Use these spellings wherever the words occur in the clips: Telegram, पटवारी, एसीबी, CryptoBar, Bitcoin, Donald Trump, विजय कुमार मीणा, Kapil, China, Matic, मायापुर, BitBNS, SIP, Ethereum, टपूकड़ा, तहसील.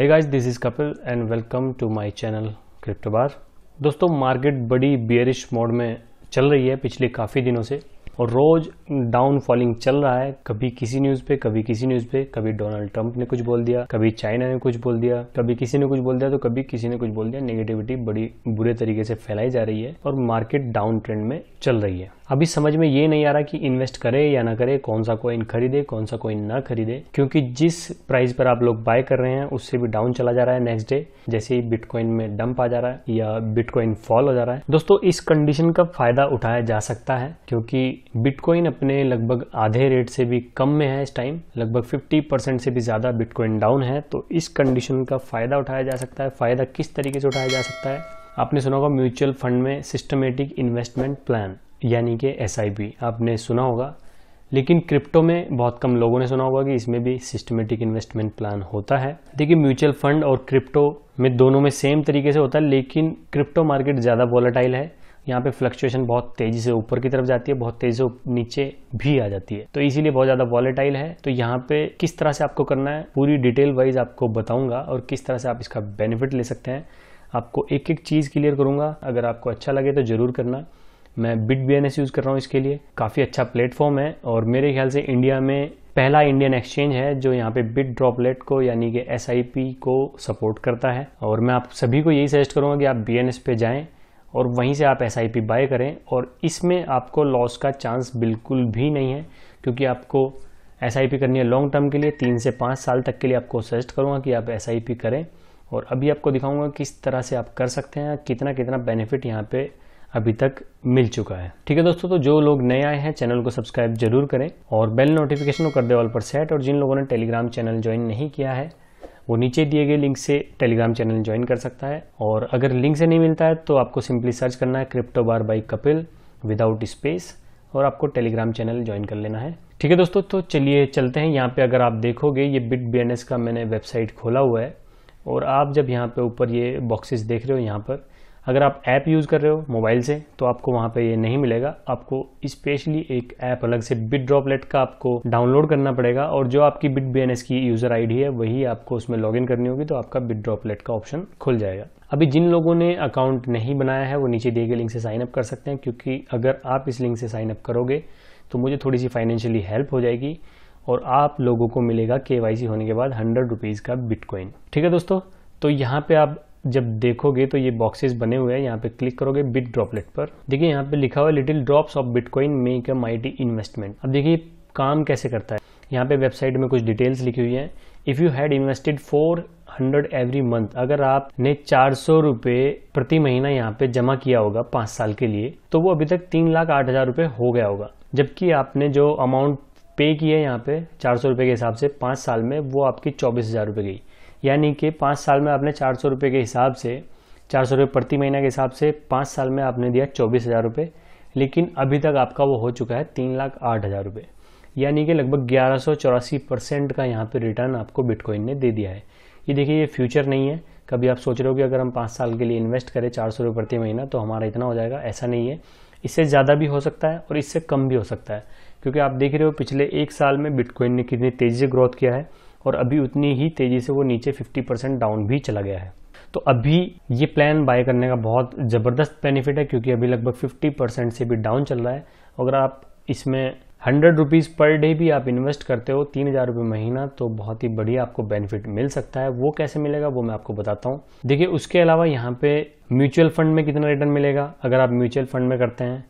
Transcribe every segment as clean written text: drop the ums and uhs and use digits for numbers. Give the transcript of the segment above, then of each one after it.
Hey guys, this is Kapil and welcome to my channel Cryptobar. दोस्तों, market बड़ी bearish mode में चल रही है पिछले काफ़ी दिनों से और रोज़ डाउन फॉलिंग चल रहा है। कभी किसी न्यूज़ पे, कभी किसी न्यूज़ पे, कभी डोनाल्ड ट्रंप ने कुछ बोल दिया, कभी चाइना ने कुछ बोल दिया, कभी किसी ने कुछ बोल दिया तो कभी किसी ने कुछ बोल दिया। नेगेटिविटी बड़ी बुरे तरीके से फैलाई जा रही है और मार्केट डाउन ट्रेंड में चल रही है। अभी समझ में ये नहीं आ रहा कि इन्वेस्ट करे या ना करे, कौन सा कॉइन खरीदे, कौन सा कॉइन ना खरीदे, क्योंकि जिस प्राइस पर आप लोग बाय कर रहे हैं उससे भी डाउन चला जा रहा है। नेक्स्ट डे जैसे ही बिटकॉइन में डंप आ जा रहा है या बिटकॉइन फॉल हो जा रहा है। दोस्तों, इस कंडीशन का फायदा उठाया जा सकता है क्योंकि बिटकॉइन अपने लगभग आधे रेट से भी कम में है इस टाइम, लगभग 50% से भी ज्यादा बिटकॉइन डाउन है। तो इस कंडीशन का फायदा उठाया जा सकता है। फायदा किस तरीके से उठाया जा सकता है? आपने सुना होगा म्यूचुअल फंड में सिस्टमेटिक इन्वेस्टमेंट प्लान यानी कि SIP आपने सुना होगा, लेकिन क्रिप्टो में बहुत कम लोगों ने सुना होगा कि इसमें भी सिस्टमेटिक इन्वेस्टमेंट प्लान होता है। देखिए, म्यूचुअल फंड और क्रिप्टो में दोनों में सेम तरीके से होता है, लेकिन क्रिप्टो मार्केट ज़्यादा वोलेटाइल है। यहाँ पे फ्लक्चुएशन बहुत तेजी से ऊपर की तरफ जाती है, बहुत तेजी से नीचे भी आ जाती है, तो इसीलिए बहुत ज़्यादा वॉलेटाइल है। तो यहाँ पे किस तरह से आपको करना है पूरी डिटेल वाइज आपको बताऊँगा और किस तरह से आप इसका बेनिफिट ले सकते हैं, आपको एक एक चीज़ क्लियर करूँगा। अगर आपको अच्छा लगे तो ज़रूर करना। मैं BitBNS यूज़ कर रहा हूँ इसके लिए, काफ़ी अच्छा प्लेटफॉर्म है और मेरे ख्याल से इंडिया में पहला इंडियन एक्सचेंज है जो यहाँ पे Bitdroplet को यानी कि SIP को सपोर्ट करता है। और मैं आप सभी को यही सजेस्ट करूँगा कि आप BNS पे जाएं और वहीं से आप SIP बाय करें और इसमें आपको लॉस का चांस बिल्कुल भी नहीं है, क्योंकि आपको SIP करनी है लॉन्ग टर्म के लिए, 3 से 5 साल तक के लिए। आपको सजेस्ट करूँगा कि आप SIP करें और अभी आपको दिखाऊँगा किस तरह से आप कर सकते हैं, कितना कितना बेनिफिट यहाँ पर अभी तक मिल चुका है। ठीक है दोस्तों, तो जो लोग नए आए हैं चैनल को सब्सक्राइब जरूर करें और बेल नोटिफिकेशन को कर दे ऑल पर सेट। और जिन लोगों ने टेलीग्राम चैनल ज्वाइन नहीं किया है वो नीचे दिए गए लिंक से टेलीग्राम चैनल ज्वाइन कर सकता है। और अगर लिंक से नहीं मिलता है तो आपको सिंपली सर्च करना है Cryptobar by Kapil without space और आपको टेलीग्राम चैनल ज्वाइन कर लेना है। ठीक है दोस्तों, तो चलिए चलते हैं। यहाँ पे अगर आप देखोगे ये BitBNS का मैंने वेबसाइट खोला हुआ है और आप जब यहाँ पे ऊपर ये बॉक्सेस देख रहे हो, यहाँ पर अगर आप ऐप यूज़ कर रहे हो मोबाइल से तो आपको वहाँ पे ये नहीं मिलेगा। आपको स्पेशली एक ऐप अलग से Bitdroplet का आपको डाउनलोड करना पड़ेगा और जो आपकी BitBNS की यूज़र आईडी है वही आपको उसमें लॉगिन करनी होगी, तो आपका Bitdroplet का ऑप्शन खुल जाएगा। अभी जिन लोगों ने अकाउंट नहीं बनाया है वो नीचे दिए गए लिंक से साइनअप कर सकते हैं, क्योंकि अगर आप इस लिंक से साइनअप करोगे तो मुझे थोड़ी सी फाइनेंशियली हेल्प हो जाएगी और आप लोगों को मिलेगा KYC होने के बाद 100 रुपीज़ का बिटकॉइन। ठीक है दोस्तों, तो यहाँ पर आप जब देखोगे तो ये बॉक्सेस बने हुए हैं, यहाँ पे क्लिक करोगे Bitdroplet पर। देखिए यहाँ पे लिखा हुआ है little drops of bitcoin make a mighty investment. अब देखिए काम कैसे करता है। यहाँ पे वेबसाइट में कुछ डिटेल्स लिखी हुई हैं। If you had invested 400 every month, अगर आपने 400 रुपये प्रति महीना यहाँ पे जमा किया होगा 5 साल के लिए, तो वो अभी तक 3,08,000 रुपये हो गया होगा, जबकि आपने जो अमाउंट पे किया है यहाँ पे 400 रुपये के हिसाब से 5 साल में, वो आपकी 24,000 रुपये गई। यानी कि 5 साल में आपने 400 रुपये के हिसाब से, 400 रुपये प्रति महीना के हिसाब से 5 साल में आपने दिया 24,000 रुपये, लेकिन अभी तक आपका वो हो चुका है 3,08,000 रुपये, यानी कि लगभग 1184% का यहाँ पे रिटर्न आपको बिटकॉइन ने दे दिया है। ये देखिए, ये फ्यूचर नहीं है। कभी आप सोच रहे हो कि अगर हम 5 साल के लिए इन्वेस्ट करें 400 रुपये प्रति महीना तो हमारा इतना हो जाएगा, ऐसा नहीं है। इससे ज़्यादा भी हो सकता है और इससे कम भी हो सकता है, क्योंकि आप देख रहे हो पिछले 1 साल में बिटकॉइन ने कितनी तेज़ी से ग्रोथ किया है और अभी उतनी ही तेज़ी से वो नीचे 50% डाउन भी चला गया है। तो अभी ये प्लान बाय करने का बहुत ज़बरदस्त बेनिफिट है, क्योंकि अभी लगभग 50% से भी डाउन चल रहा है। अगर आप इसमें 100 रुपीज़ पर डे भी आप इन्वेस्ट करते हो, 3,000 रुपये महीना, तो बहुत ही बढ़िया आपको बेनिफिट मिल सकता है। वो कैसे मिलेगा वो मैं आपको बताता हूँ। देखिए, उसके अलावा यहाँ पे म्यूचुअल फंड में कितना रिटर्न मिलेगा अगर आप म्यूचुअल फंड में करते हैं,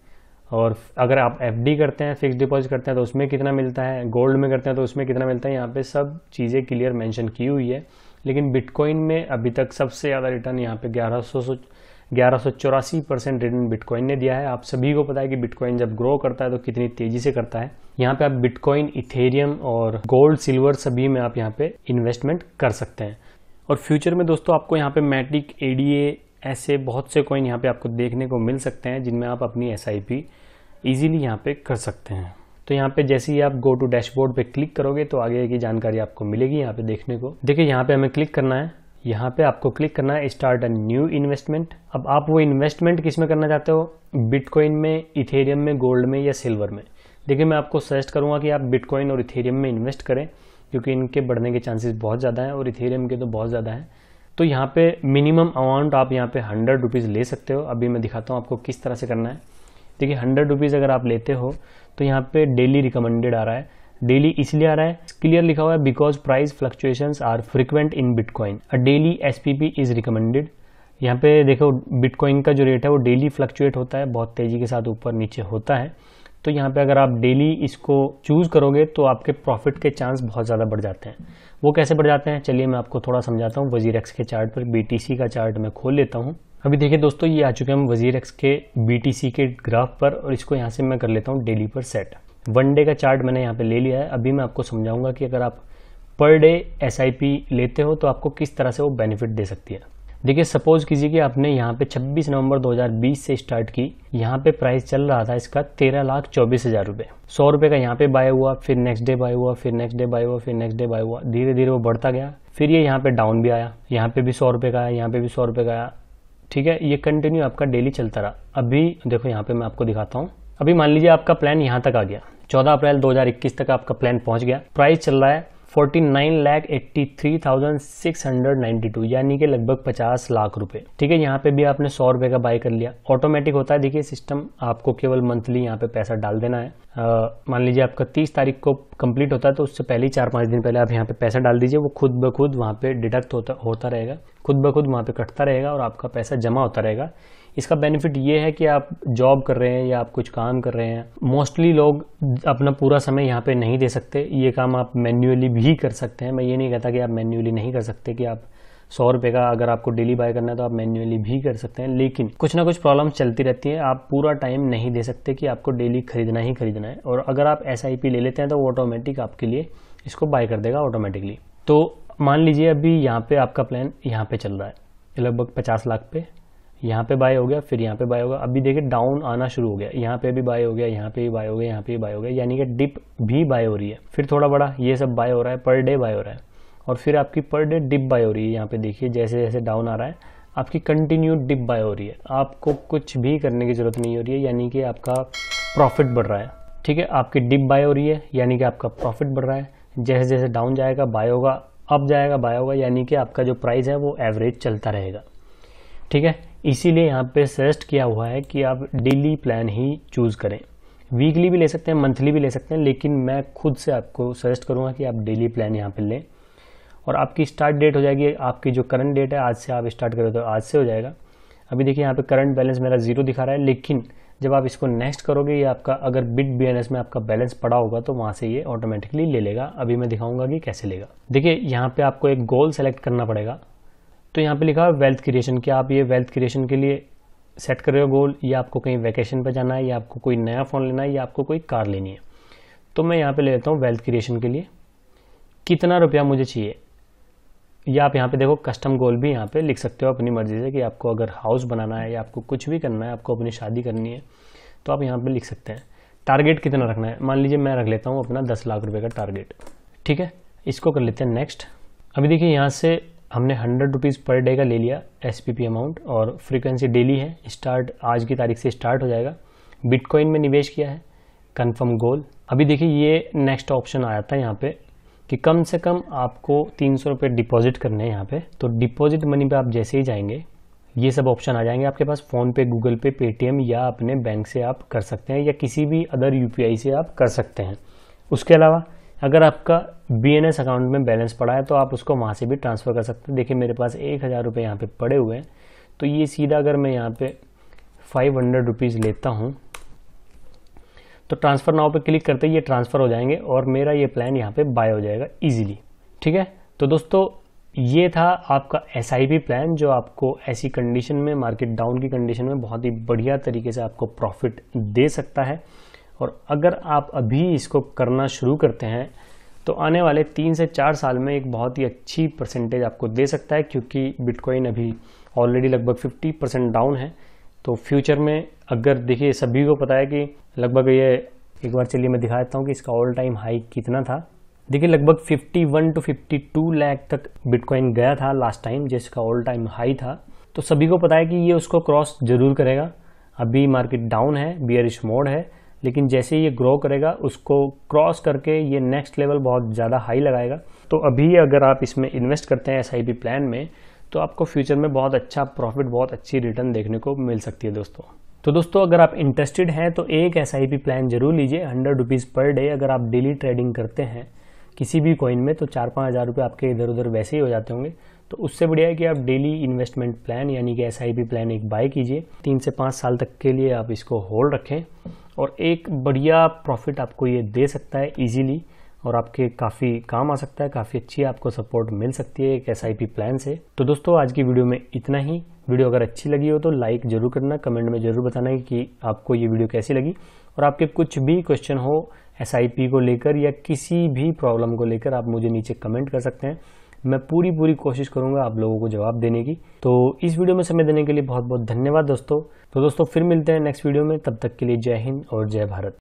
और अगर आप FD करते हैं, फिक्स डिपॉजिट करते हैं तो उसमें कितना मिलता है, गोल्ड में करते हैं तो उसमें कितना मिलता है। यहाँ पे सब चीज़ें क्लियर मेंशन की हुई है, लेकिन बिटकॉइन में अभी तक सबसे ज़्यादा रिटर्न यहाँ पे 1184% रिटर्न बिटकॉइन ने दिया है। आप सभी को पता है कि बिटकॉइन जब ग्रो करता है तो कितनी तेज़ी से करता है। यहाँ पे आप बिटकॉइन, इथेरियम और गोल्ड, सिल्वर सभी में आप यहाँ पे इन्वेस्टमेंट कर सकते हैं। और फ्यूचर में दोस्तों आपको यहाँ पे मैटिक, ADA, ऐसे बहुत से कॉइन यहाँ पे आपको देखने को मिल सकते हैं जिनमें आप अपनी SIP ईजिली यहाँ पे कर सकते हैं। तो यहाँ पे जैसे ही आप गो टू डैशबोर्ड पे क्लिक करोगे तो आगे की जानकारी आपको मिलेगी यहाँ पे देखने को। देखिए यहाँ पे हमें क्लिक करना है, यहाँ पे आपको क्लिक करना है स्टार्ट अ न्यू इन्वेस्टमेंट। अब आप वो इन्वेस्टमेंट किस में करना चाहते हो, बिटकॉइन में, इथेरियम में, गोल्ड में या सिल्वर में? देखिए मैं आपको सजेस्ट करूँगा कि आप बिटकॉइन और इथेरियम में इन्वेस्ट करें, क्योंकि इनके बढ़ने के चांसेस बहुत ज़्यादा हैं और इथेरियम के तो बहुत ज़्यादा हैं। तो यहाँ पे मिनिमम अमाउंट आप यहाँ पे 100 रुपीज़ ले सकते हो। अभी मैं दिखाता हूँ आपको किस तरह से करना है। देखिए 100 रुपीज़ अगर आप लेते हो तो यहाँ पे डेली रिकमेंडेड आ रहा है। डेली इसलिए आ रहा है, क्लियर लिखा हुआ है, because price fluctuations are frequent in bitcoin, a daily SPP is recommended. यहाँ पे देखो बिटकॉइन का जो रेट है वो डेली फ्लक्चुएट होता है, बहुत तेज़ी के साथ ऊपर नीचे होता है। तो यहाँ पे अगर आप डेली इसको चूज़ करोगे तो आपके प्रॉफिट के चांस बहुत ज़्यादा बढ़ जाते हैं। वो कैसे बढ़ जाते हैं, चलिए मैं आपको थोड़ा समझाता हूँ। Wazirex के चार्ट पर BTC का चार्ट मैं खोल लेता हूँ। अभी देखिए दोस्तों, ये आ चुके हम Wazirex के BTC के ग्राफ पर, और इसको यहाँ से मैं कर लेता हूँ डेली पर सेट। वन डे का चार्ट मैंने यहाँ पर ले लिया है। अभी मैं आपको समझाऊँगा कि अगर आप पर डे SIP लेते हो तो आपको किस तरह से वो बेनिफिट दे सकती है। देखिए सपोज़ कीजिए कि आपने यहाँ पे 26 नवंबर 2020 से स्टार्ट की, यहाँ पे प्राइस चल रहा था इसका 13,24,000 रुपये। 100 रुपये का यहाँ पे बाय हुआ, फिर नेक्स्ट डे बाय हुआ, फिर नेक्स्ट डे बाय हुआ, फिर नेक्स्ट डे बाय हुआ, धीरे धीरे वो बढ़ता गया। फिर ये यहाँ पे डाउन भी आया, यहाँ पे भी 100 रुपये का आया, यहाँ पे भी 100 रुपये का आया। ठीक है, ये कंटिन्यू आपका डेली चलता रहा। अभी देखो यहाँ पे मैं आपको दिखाता हूँ। अभी मान लीजिए आपका प्लान यहाँ तक आ गया, 14 अप्रैल 2021 तक आपका प्लान पहुँच गया। प्राइस चल रहा है 49,83,692, यानी कि लगभग 50 लाख रुपए। ठीक है, यहाँ पे भी आपने 100 रुपये का बाय कर लिया। ऑटोमेटिक होता है देखिए सिस्टम, आपको केवल मंथली यहाँ पे पैसा डाल देना है। मान लीजिए आपका 30 तारीख को कंप्लीट होता है, तो उससे पहले 4-5 दिन पहले आप यहाँ पे पैसा डाल दीजिए, वो खुद ब खुद वहाँ पे डिडक्ट होता रहेगा, खुद ब खुद वहाँ पे कटता रहेगा और आपका पैसा जमा होता रहेगा। इसका बेनिफिट ये है कि आप जॉब कर रहे हैं या आप कुछ काम कर रहे हैं, मोस्टली लोग अपना पूरा समय यहाँ पे नहीं दे सकते, ये काम आप मैन्युअली भी कर सकते हैं। मैं ये नहीं कहता कि आप मैन्युअली नहीं कर सकते, कि आप 100 रुपये का अगर आपको डेली बाय करना है तो आप मैन्युअली भी कर सकते हैं, लेकिन कुछ ना कुछ प्रॉब्लम्स चलती रहती है, आप पूरा टाइम नहीं दे सकते कि आपको डेली खरीदना ही खरीदना है। और अगर आप SIP ले लेते हैं तो वो ऑटोमेटिक आपके लिए इसको बाय कर देगा ऑटोमेटिकली। तो मान लीजिए अभी यहाँ पे आपका प्लान यहाँ पे चल रहा है लगभग 50 लाख पे, यहाँ पे बाय हो गया, फिर यहाँ पे बाय होगा। अभी देखिए डाउन आना शुरू हो गया, यहाँ पे भी बाय हो गया, यहाँ पे भी बाय हो गया, यहाँ पे भी बाय हो गया, यानी कि डिप भी बाय हो रही है, फिर थोड़ा बड़ा ये सब बाय हो रहा है, पर डे बाय हो रहा है, और फिर आपकी पर डे डिप बाय हो रही है। यहाँ पे देखिए जैसे जैसे डाउन आ रहा है आपकी कंटिन्यू डिप बाय हो रही है, आपको कुछ भी करने की ज़रूरत नहीं हो रही है, यानी कि आपका प्रॉफिट बढ़ रहा है। ठीक है, आपकी डिप बाय हो रही है यानी कि आपका प्रॉफिट बढ़ रहा है, जैसे जैसे डाउन जाएगा बाय होगा, अप जाएगा बाय होगा, यानी कि आपका जो प्राइस है वो एवरेज चलता रहेगा। ठीक है, इसीलिए यहाँ पे सजेस्ट किया हुआ है कि आप डेली प्लान ही चूज़ करें। वीकली भी ले सकते हैं, मंथली भी ले सकते हैं, लेकिन मैं खुद से आपको सजेस्ट करूँगा कि आप डेली प्लान यहाँ पे लें। और आपकी स्टार्ट डेट हो जाएगी, आपकी जो करंट डेट है आज से आप स्टार्ट करो तो आज से हो जाएगा। अभी देखिए यहाँ पे करंट बैलेंस मेरा 0 दिखा रहा है, लेकिन जब आप इसको नेक्स्ट करोगे या आपका अगर BitBNS में आपका बैलेंस पड़ा होगा तो वहाँ से ये ऑटोमेटिकली ले लेगा। अभी मैं दिखाऊंगा कि कैसे लेगा। देखिए यहाँ पे आपको एक गोल सेलेक्ट करना पड़ेगा, तो यहाँ पे लिखा है वेल्थ क्रिएशन। क्या आप ये वेल्थ क्रिएशन के लिए सेट कर रहे हो गोल, या आपको कहीं वैकेशन पर जाना है, या आपको कोई नया फ़ोन लेना है, या आपको कोई कार लेनी है। तो मैं यहाँ पर ले लेता हूँ वेल्थ क्रिएशन के लिए कितना रुपया मुझे चाहिए, या आप यहाँ पे देखो कस्टम गोल भी यहाँ पे लिख सकते हो अपनी मर्ज़ी से, कि आपको अगर हाउस बनाना है या आपको कुछ भी करना है, आपको अपनी शादी करनी है तो आप यहाँ पे लिख सकते हैं। टारगेट कितना रखना है, मान लीजिए मैं रख लेता हूँ अपना 10 लाख रुपये का टारगेट। ठीक है, इसको कर लेते हैं नेक्स्ट। अभी देखिए यहाँ से हमने 100 रुपीज़ पर डे का ले लिया SPP अमाउंट, और फ्रीक्वेंसी डेली है, स्टार्ट आज की तारीख से स्टार्ट हो जाएगा। बिटकॉइन में निवेश किया है, कन्फर्म गोल। अभी देखिए ये नेक्स्ट ऑप्शन आया था यहाँ पे कि कम से कम आपको 300 रुपये डिपॉजिट करने हैं यहाँ पे। तो डिपॉजिट मनी पे आप जैसे ही जाएंगे ये सब ऑप्शन आ जाएंगे आपके पास, फ़ोनपे, गूगल पे, पेटीएम, या अपने बैंक से आप कर सकते हैं, या किसी भी अदर UPI से आप कर सकते हैं। उसके अलावा अगर आपका BNS अकाउंट में बैलेंस पड़ा है तो आप उसको वहाँ से भी ट्रांसफ़र कर सकते हैं। देखिए मेरे पास 1000 रुपये यहाँ पर पड़े हुए हैं, तो ये सीधा अगर मैं यहाँ पर 500 रुपीज़ लेता हूँ तो ट्रांसफ़र नाउ पे क्लिक करते ही ये ट्रांसफ़र हो जाएंगे और मेरा ये प्लान यहाँ पे बाय हो जाएगा इजीली। ठीक है, तो दोस्तों ये था आपका SIP प्लान, जो आपको ऐसी कंडीशन में, मार्केट डाउन की कंडीशन में, बहुत ही बढ़िया तरीके से आपको प्रॉफिट दे सकता है। और अगर आप अभी इसको करना शुरू करते हैं तो आने वाले 3 से 4 साल में एक बहुत ही अच्छी परसेंटेज आपको दे सकता है, क्योंकि बिटकॉइन अभी ऑलरेडी लगभग 50% डाउन है। तो फ्यूचर में अगर देखिए सभी को पता है कि लगभग ये, एक बार चलिए मैं दिखा देता हूँ कि इसका ऑल टाइम हाई कितना था। देखिए लगभग 51 टू 52 लाख तक बिटकॉइन गया था लास्ट टाइम, जिसका ऑल टाइम हाई था। तो सभी को पता है कि ये उसको क्रॉस जरूर करेगा। अभी मार्केट डाउन है, बियरिश मोड है, लेकिन जैसे ये ग्रो करेगा उसको क्रॉस करके ये नेक्स्ट लेवल बहुत ज़्यादा हाई लगाएगा। तो अभी अगर आप इसमें इन्वेस्ट करते हैं SIP प्लान में तो आपको फ्यूचर में बहुत अच्छा प्रॉफिट, बहुत अच्छी रिटर्न देखने को मिल सकती है दोस्तों। तो दोस्तों अगर आप इंटरेस्टेड हैं तो एक SIP प्लान जरूर लीजिए। 100 रुपीज़ पर डे अगर आप डेली ट्रेडिंग करते हैं किसी भी कॉइन में तो 4-5 हज़ार रुपये आपके इधर उधर वैसे ही हो जाते होंगे। तो उससे बढ़िया है कि आप डेली इन्वेस्टमेंट प्लान यानी कि SIP प्लान एक बाय कीजिए, 3 से 5 साल तक के लिए आप इसको होल्ड रखें और एक बढ़िया प्रॉफिट आपको ये दे सकता है ईजीली और आपके काफ़ी काम आ सकता है, काफ़ी अच्छी आपको सपोर्ट मिल सकती है एक SIP प्लान से। तो दोस्तों आज की वीडियो में इतना ही। वीडियो अगर अच्छी लगी हो तो लाइक जरूर करना, कमेंट में ज़रूर बताना कि आपको ये वीडियो कैसी लगी और आपके कुछ भी क्वेश्चन हो SIP को लेकर या किसी भी प्रॉब्लम को लेकर आप मुझे नीचे कमेंट कर सकते हैं। मैं पूरी कोशिश करूंगा आप लोगों को जवाब देने की। तो इस वीडियो में समय देने के लिए बहुत-बहुत धन्यवाद दोस्तों। तो दोस्तों फिर मिलते हैं नेक्स्ट वीडियो में, तब तक के लिए जय हिंद और जय भारत।